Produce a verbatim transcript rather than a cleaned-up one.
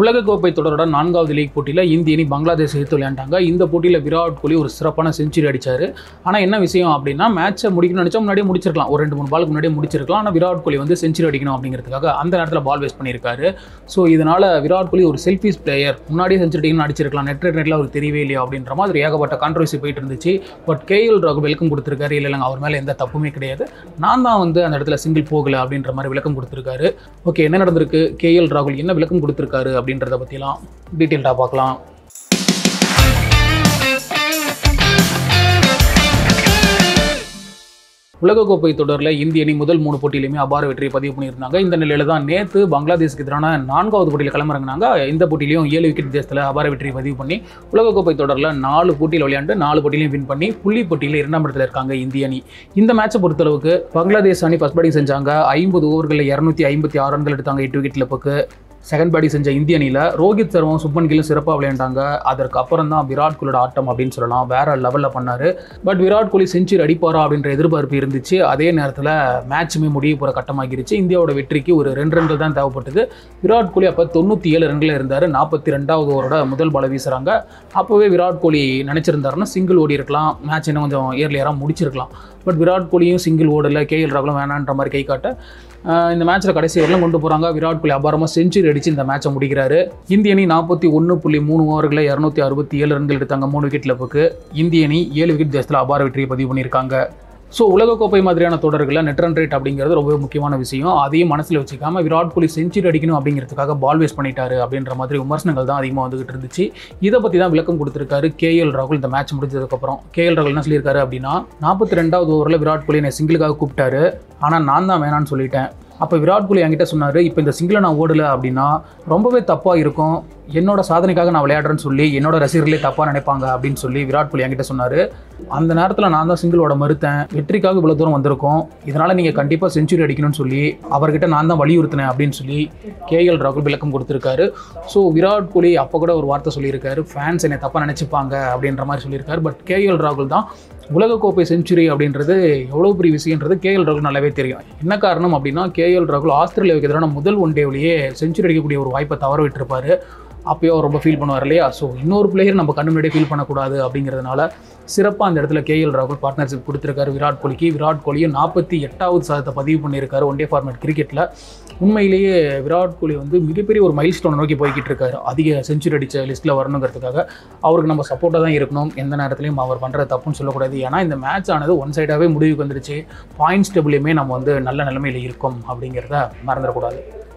உலகக்கோப்பை தொடரோட நான்காவது லீக் போட்டியில் இந்திய அணி பங்களாதேஷ் எடுத்து விளையாண்டாங்க. இந்த போட்டியில் விராட் கோலி ஒரு சிறப்பான செஞ்சுரி அடித்தார். ஆனால் என்ன விஷயம் அப்படின்னா, மேட்சை முடிக்கணும்னு நினச்சா முன்னாடியே முடிச்சிருக்கலாம், ஒரு ரெண்டு மூணு பாலுக்கு முன்னாடியே முடிச்சிருக்கலாம். ஆனால் விராட் கோலி வந்து செஞ்சுரி அடிக்கணும் அப்படிங்கிறதுக்காக அந்த நேரத்தில் பால் வேஸ்ட் பண்ணியிருக்காரு. ஸோ இதனால் விராட் கோலி ஒரு செல்ஃபிஷ் பிளேயர், முன்னாடியே செஞ்சுரி அடிக்கணும்னு அடிச்சிருக்கலாம், நெட் ரேட்ல அவருக்கு தெரியவே இல்லையா அப்படின்ற மாதிரி ஏகப்பட்ட கான்ட்ரவர்சி போயிட்டு இருந்துச்சு. பட் கேஎல் ராகுல் விளக்கம் கொடுத்துருக்காரு, இல்லை இல்லைங்க அவர் மேலே எந்த தப்புமே கிடையாது, நான் தான் வந்து அந்த இடத்துல சிங்கிள் போகலை அப்படின்ற மாதிரி விளக்கம் கொடுத்துருக்காரு. ஓகே, என்ன நடந்திருக்கு, கேஎல் ராகுல் என்ன விளக்கம் கொடுத்துருக்காரு அப்படின்றத பற்றிலாம் டீட்டெயில்டாக பார்க்கலாம். உலகக்கோப்பை தொடரில் இந்திய அணி முதல் மூணு போட்டியிலுமே அபார வெற்றியை பதிவு பண்ணியிருந்தாங்க. இந்த நிலையில் தான் நேற்று பங்களாதேஷுக்கு எதிரான நான்காவது போட்டியில் களமிறங்கினாங்க. இந்த போட்டியிலையும் ஏழு விக்கெட் தேசத்தில் அபார வெற்றியை பதிவு பண்ணி உலகக்கோப்பை தொடரில் நாலு போட்டியில் விளையாண்டு நாலு போட்டியிலையும் வின் பண்ணி புள்ளி போட்டியில் இரண்டாம் இடத்துல இருக்காங்க இந்திய அணி. இந்த மேட்சை பொறுத்தளவுக்கு பங்களாதேஷ் அணி ஃபர்ஸ்ட் பேட்டிங் செஞ்சாங்க. ஐம்பது ஓவர்களில் இரநூத்தி ஐம்பத்தி ஆறு ரன்கள் எடுத்தாங்க எட்டு விக்கெட் இழப்புக்கு. செகண்ட் பேட்டிங் செஞ்ச இந்திய அணியில் ரோஹித் சர்மாவும் சுப்மன் கில்லும் சிறப்பாக விளையாண்டாங்க. அதற்கு அப்புறம் தான் விராட் கோலியோட ஆட்டம் அப்படின்னு சொல்லலாம், வேறு லெவலில் பண்ணார். பட் விராட் கோலி செஞ்சுரி அடிப்பாரா அப்படின்ற எதிர்பார்ப்பு இருந்துச்சு. அதே நேரத்தில் மேட்சுமே முடிய போகிற கட்டமாகிருச்சு. இந்தியாவோட வெற்றிக்கு ஒரு ரெண்டு ரன்கள் தான் தேவைப்பட்டது. விராட் கோலி அப்போ தொண்ணூற்றி ஏழு ரன்களில் இருந்தார். நாற்பத்தி ரெண்டாவது ஓவரோட முதல் பாலை வீசுகிறாங்க. அப்போவே விராட் கோலி நினச்சிருந்தாருன்னா சிங்கிள் ஓடி இருக்கலாம், மேட்ச் இன்னும் கொஞ்சம் ஏர்லியராக முடிச்சிருக்கலாம். பட் விராட் கோலியும் சிங்கிள் ஓடலை, கேஎல் ராகுலும் வேணான்ற மாதிரி கை காட்ட இந்த மேட்ச்சில் கடைசி வரலாம் கொண்டு போகிறாங்க. விராட் கோலி அபாரமாக செஞ்சுரி அடித்து இந்த மேட்சை முடிக்கிறாரு. இந்திய அணி நாற்பத்தி ஒன்று புள்ளி மூணு ஓவர்களில் இரநூத்தி அறுபத்தி ஏழு ரன்கள் எடுத்தாங்க மூணு விக்கெட் இழப்புக்கு. இந்திய அணி ஏழு விக்கெட் தேசத்தில் அபார வெற்றியை பதிவு பண்ணியிருக்காங்க. ஸோ உலகக்கோப்பை மாதிரியான தொடர்களில் நெட் ரன் ரேட் அப்படிங்கிறது ரொம்ப முக்கியமான விஷயம். அதையும் மனசில் வச்சுக்காமல் விராட் கோலி செஞ்சுரி அடிக்கணும் அப்படிங்கிறதுக்காக பால் வேஸ்ட் பண்ணிட்டாரு அப்படின்ற மாதிரி விமர்சனங்கள் தான் அதிகமாக வந்துகிட்டு இருந்துச்சு. இதை பற்றி தான் விளக்கம் கொடுத்துருக்காரு கேஎல் ராகுல் இந்த மேட்ச் முடிஞ்சதுக்கப்புறம். கேஎல் ராகுல் என்ன சொல்லியிருக்காரு அப்படின்னா, நாற்பத்தி ரெண்டாவது ஓவரில் விராட் கோலி என்னை சிங்கிளுக்காக கூப்பிட்டாரு, ஆனால் நான் தான் வேணான்னு சொல்லிட்டேன். அப்போ விராட் கோலி என்கிட்ட சொன்னார், இப்போ இந்த சிங்கிளை நான் ஓடலை அப்படின்னா ரொம்பவே தப்பாக இருக்கும், என்னோட சாதனைக்காக நான் விளையாடுறேன்னு சொல்லி என்னோட ரசிகர்களே தப்பாக நினைப்பாங்க அப்படின்னு சொல்லி விராட் கோலி என்கிட்ட சொன்னார். அந்த நேரத்தில் நான் தான் சிங்கிளோட மறுத்தேன், வெற்றிக்காக இவ்வளோ தூரம் வந்திருக்கோம், இதனால் நீங்கள் கண்டிப்பாக செஞ்சுரி அடிக்கணும்னு சொல்லி அவர்கிட்ட நான் தான் வலியுறுத்தினேன் அப்படின்னு சொல்லி கேஎல் ராகுல் விளக்கம் கொடுத்துருக்காரு. ஸோ விராட் கோலி அப்போ கூட ஒரு வார்த்தை சொல்லியிருக்காரு, ஃபேன்ஸ் என்னை தப்பாக நினச்சிப்பாங்க அப்படின்ற மாதிரி சொல்லியிருக்காரு. பட் கேஎல் ராகுல் தான் உலகக்கோப்பை செஞ்சுரி அப்படின்றது எவ்வளோ பெரிய விஷயன்றது கேஎல் ராகுல் நல்லாவே தெரியும். என்ன காரணம் அப்படின்னா, கேஎல் ராகுல் ஆஸ்திரேலியாவுக்கு எதிரான முதல் ஒன் டேவிலேயே செஞ்சுரி அடிக்கக்கூடிய ஒரு வாய்ப்பை தவற விட்டுருப்பாரு. அப்போயோ ரொம்ப ஃபீல் பண்ணுவார் இல்லையா. ஸோ இன்னொரு பிளேயர் நம்ம கண்ணு முன்னாடியே ஃபீல் பண்ணக்கூடாது அப்படிங்கிறதுனால சிறப்பாக அந்த இடத்துல கேஎல் ராகுல் பார்ட்னர்ஷிப் கொடுத்துருக்காரு விராட் கோலிக்கு. விராட் கோலியும் நாற்பத்தி எட்டாவது சதத்தை பதிவு பண்ணியிருக்காரு ஒன் டே ஃபார்மேட் கிரிக்கெட்டில். உண்மையிலேயே விராட் கோலி வந்து மிகப்பெரிய ஒரு மைல் ஸ்டோனை நோக்கி போய்கிட்டு இருக்காரு. அதிக செஞ்சுரி அடித்த லிஸ்ட்டில் வரணுங்கிறதுக்காக அவருக்கு நம்ம சப்போர்ட்டாக தான் இருக்கணும், எந்த நேரத்துலையும் அவர் பண்ணுற தப்புன்னு சொல்லக்கூடாது. ஏன்னா இந்த மேட்ச் ஆனது ஒன் சைடாகவே முடிவுக்கு வந்துருச்சு. பாயிண்ட்ஸ் டேபிள்லையுமே நம்ம வந்து நல்ல நிலைமையில் இருக்கோம் அப்படிங்கிறத மறந்துடக்கூடாது.